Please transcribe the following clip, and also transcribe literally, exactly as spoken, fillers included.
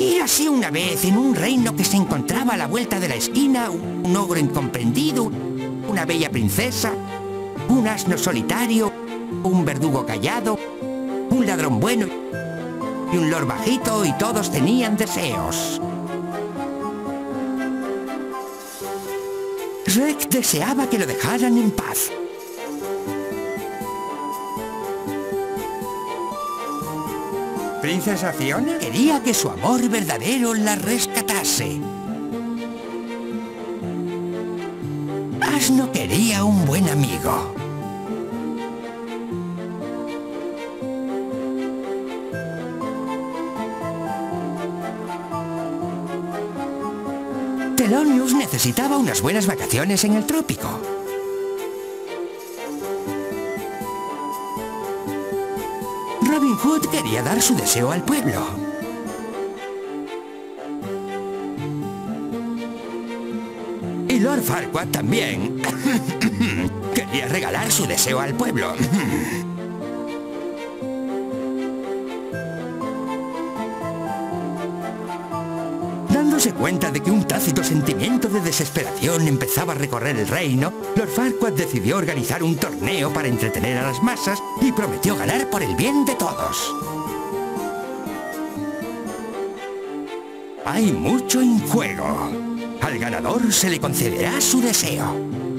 Y así una vez, en un reino que se encontraba a la vuelta de la esquina, un ogro incomprendido, una bella princesa, un asno solitario, un verdugo callado, un ladrón bueno y un lord bajito, y todos tenían deseos. Shrek deseaba que lo dejaran en paz. Princesa Fiona quería que su amor verdadero la rescatase. Asno quería un buen amigo. Telonius necesitaba unas buenas vacaciones en el trópico. Robin Hood quería dar su deseo al pueblo. Y Lord Farquaad también quería regalar su deseo al pueblo. Dándose cuenta de que un tácito sentimiento de desesperación empezaba a recorrer el reino, Lord Farquaad decidió organizar un torneo para entretener a las masas y prometió ganar por el bien de todos. Hay mucho en juego. Al ganador se le concederá su deseo.